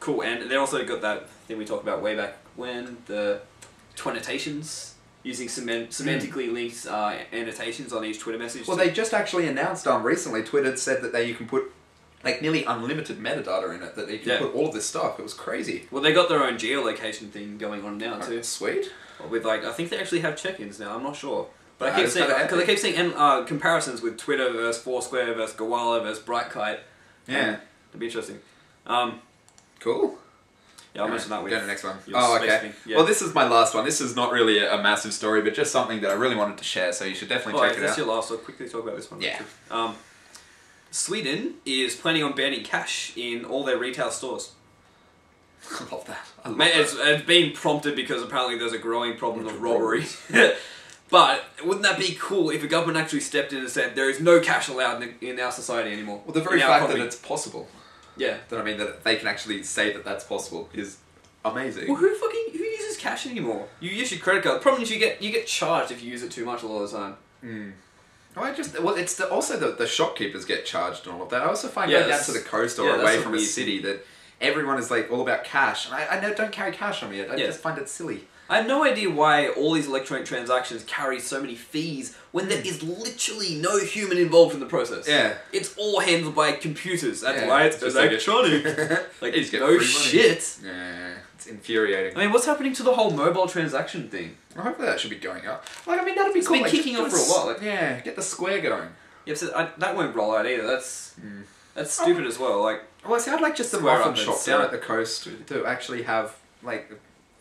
cool. And they also got that thing we talked about way back when, the annotations, using semantically linked annotations on each Twitter message. Well, they just actually announced recently, Twitter said that you can put like nearly unlimited metadata in it, that you can put all of this stuff. It was crazy. Well, they got their own geolocation thing going on now too. Sweet. With I think they actually have check-ins now. I'm not sure, but I keep seeing because I keep seeing comparisons with Twitter versus Foursquare versus Gawala versus Brightkite. Yeah, it'd be interesting. Cool. Yeah, I'll mention that. We'll go to the next one. Oh, okay. Yeah. Well, this is my last one. This is not really a massive story, but just something that I really wanted to share. So you should definitely check it out. This is your last. So I'll quickly talk about this one. Yeah. Sweden is planning on banning cash in all their retail stores. I love that. It's been prompted because apparently there's a growing problem of robbery. But wouldn't that be cool if the government actually stepped in and said there is no cash allowed in our society anymore? Well, the very fact that it's possible. Yeah. That, I mean, that they can actually say that that's possible is amazing. Well, who uses cash anymore? You use your credit card. The problem is you get charged if you use it too much a lot of the time. Mm. Well, it's also the shopkeepers get charged and all of that. I also find going down to the coast or away from a city that everyone is like all about cash. And I don't carry cash on me. I just find it silly. I have no idea why all these electronic transactions carry so many fees when there is literally no human involved in the process. Yeah. It's all handled by computers. That's why it's electronic. Like, it's no shit. Yeah, it's infuriating. I mean, what's happening to the whole mobile transaction thing? I hope that should be going up. Like, I mean, that'd be cool. It's been kicking off for a while. Like, yeah, get the Square going. Yeah, so that won't roll out either. That's stupid as well. Like, well, see, I'd like just the muffin shops down at the coast to actually have, like...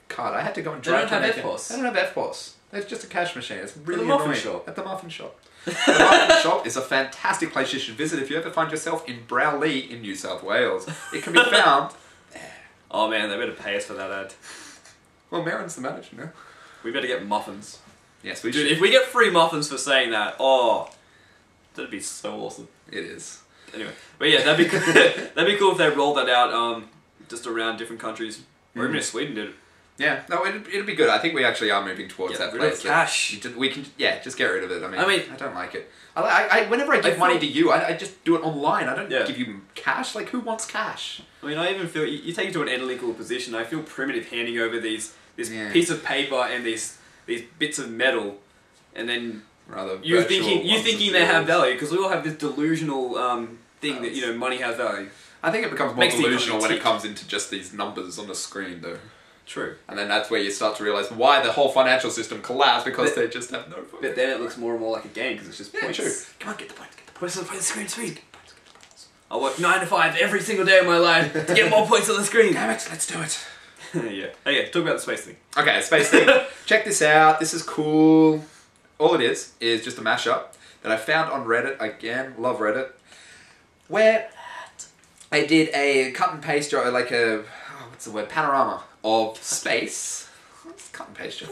card. I had to go and drive. They don't have FPOS. There's just a cash machine. It's really annoying. At the muffin shop. The muffin shop is a fantastic place you should visit if you ever find yourself in Browley in New South Wales. It can be found. Oh man, they better pay us for that ad. Well, Marin's the manager now. We better get muffins. Yes, we should. Dude, if we get free muffins for saying that, that'd be so awesome. It is. Anyway, but yeah, that'd be cool. That'd be cool if they rolled that out just around different countries, or even if Sweden did it. Yeah, no, it'd be good. I think we actually are moving towards that place. Cash. We can, just get rid of it. I mean, I don't like it. Whenever I give money to you, I just do it online. I don't give you cash. Like, who wants cash? I mean, I even feel you take it to an illegal position. I feel primitive handing over this piece of paper and these bits of metal, and then you thinking they have value because we all have this delusional thing that money has value. I think it becomes more delusional when it comes into just these numbers on the screen, though. True. And then that's where you start to realise why the whole financial system collapsed, because they just have no focus. But then it looks more and more like a game, because it's just points. True. Come on, get the points, get the points. Where's the screen? I work 9 to 5 every single day of my life to get more points on the screen. Damn it, let's do it. Yeah. Okay, talk about the space thing. Okay, space thing. Check this out. This is cool. All it is just a mashup that I found on Reddit. Again, love Reddit. Where I did a cut and paste, or like a, what's the word, panorama of space. It's cut and paste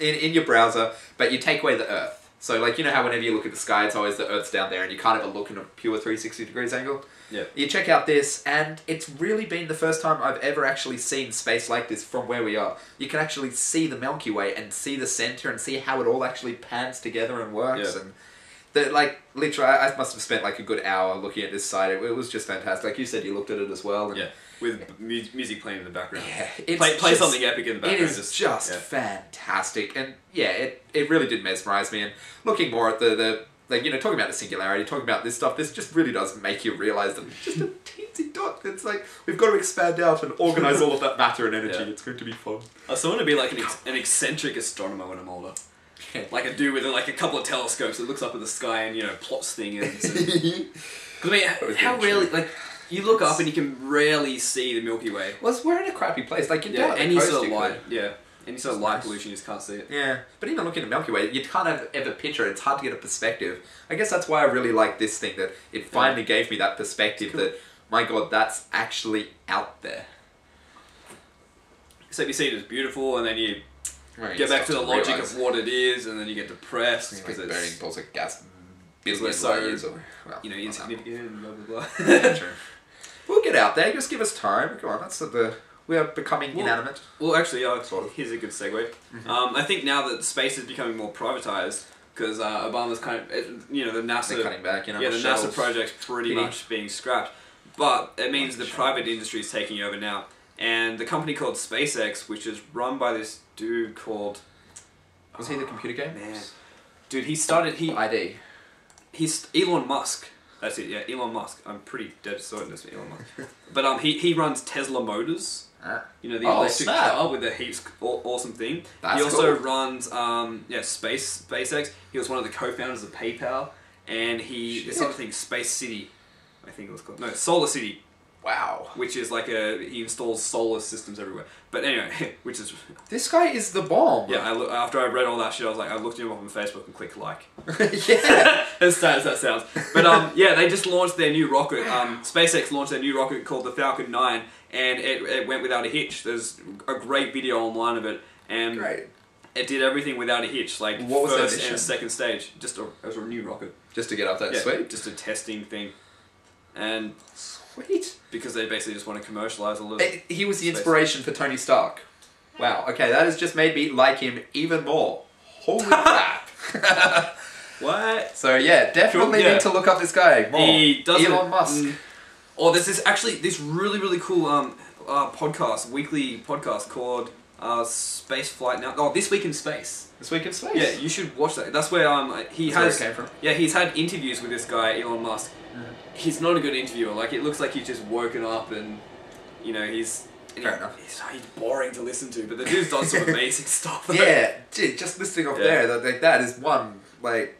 in your browser, but you take away the Earth. So, like, you know how whenever you look at the sky, it's always the Earth's down there, and you can't ever look in a pure 360 degrees angle? Yeah. You check out this, and it's really been the first time I've ever actually seen space like this from where we are. You can actually see the Milky Way, and see the center, and see how it all actually pans together and works, and... like, literally, I must have spent like a good hour looking at this site. It was just fantastic. Like you said, you looked at it as well. And with music playing in the background. Yeah, play something epic in the background. It is just fantastic. And yeah, it really did mesmerize me. And looking more at the like, talking about the singularity, talking about this stuff, this just really does make you realize that it's just a teensy dot. It's like, we've got to expand out and organize all of that matter and energy. Yeah. It's going to be fun. I still want to be like an eccentric astronomer when I'm older. Like a dude with like a couple of telescopes that looks up at the sky and plots things. Because I mean, how rarely you look up and you can rarely see the Milky Way. Well, we're in a crappy place. Like any sort of light, any sort of light pollution, you just can't see it. Yeah, but even looking at the Milky Way, you can't ever picture it. It's hard to get a perspective. I guess that's why I really like this thing, that it finally gave me that perspective. That my God, that's actually out there. So you see it as beautiful, and then you. Right, get back to the logic of what it is, and then you get depressed because it's burning balls of gas, business layers, or insignificant, blah blah blah. Yeah, true. We'll get out there. Just give us time. Come on, we are becoming inanimate. Well, actually, here's a good segue. I think now that space is becoming more privatized because Obama's kind of the NASA. They're cutting back. The NASA project's pretty much being scrapped. But it means the private industry is taking over now. And the company called SpaceX, which is run by this dude called... Was he the computer game? Man. Dude, he started... Elon Musk. That's it, yeah, Elon Musk. I'm pretty dead certain that's Elon Musk. But he runs Tesla Motors. You know, the electric car with the heaps awesome thing. That's he also cool. runs SpaceX. He was one of the co-founders of PayPal, and there's something Space City, I think it was called. No, Solar City. Wow. Which is like he installs solar systems everywhere. But anyway, which is... This guy is the bomb. Yeah, after I read all that shit, I was like, I looked him up on Facebook and clicked like. Yeah. As sad as that sounds. But yeah, they just launched their new rocket. SpaceX launched their new rocket called the Falcon 9, and it went without a hitch. There's a great video online of it. And great. It did everything without a hitch, like what first was and second stage. It was a new rocket. Just to get up that sweep? Just a testing thing. And... Sweet. Because they basically just want to commercialize a little. He was the inspiration for Tony Stark. Wow. Okay, that has just made me like him even more. Holy crap. What? So yeah, definitely need to look up this guy more. Elon Musk. Or there's this really, really cool weekly podcast called Space Flight Now. Oh, This Week in Space. This Week in Space. Yeah, you should watch that. That's where That's where it came from. Yeah, he's had interviews with this guy Elon Musk. He's not a good interviewer. Like, it looks like he's just woken up and, you know, he's boring to listen to, but the dude's done some amazing stuff. Though. Yeah, dude, just listing off there, like, that is one, like,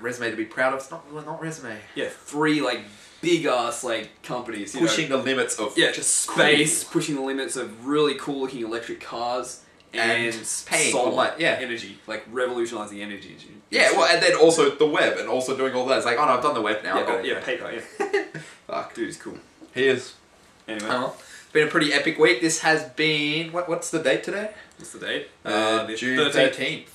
resume to be proud of. It's not resume. Yeah, 3, like, big-ass, like, companies. Pushing the limits of just space, pushing the limits of really cool-looking electric cars. And solar energy, like revolutionizing energy. Yeah, well, and then also the web, and also doing all that. It's like, oh no, I've done the web now. Yeah, PayPal. Yeah, fuck, dude, he's cool. He is. Anyway, been a pretty epic week. This has been what's the date today? What's the date? June 13th,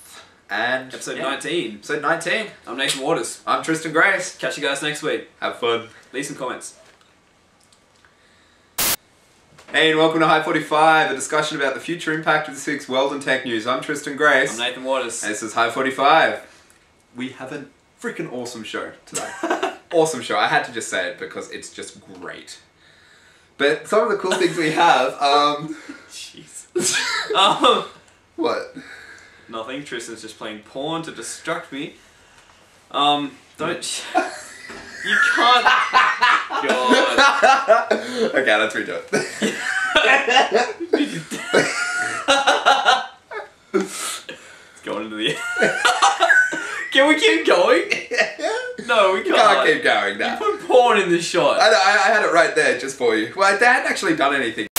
and episode 19. Episode 19. I'm Nathan Waters. I'm Tristan Grace. Catch you guys next week. Have fun. Leave some comments. Hey, and welcome to High 45, a discussion about the future impact of this week's world and tech news. I'm Tristan Grace. I'm Nathan Waters. And this is High 45. We have a freaking awesome show today. Awesome show. I had to just say it because it's just great. But some of the cool things we have, Jeez. What? Nothing. Tristan's just playing porn to distract me. Don't... You can't... God. Okay, let's redo it. It's going into the... Can we keep going? No, we can't. We can't keep going, no. You put porn in the shot. I had it right there just for you. Well, they hadn't actually done anything.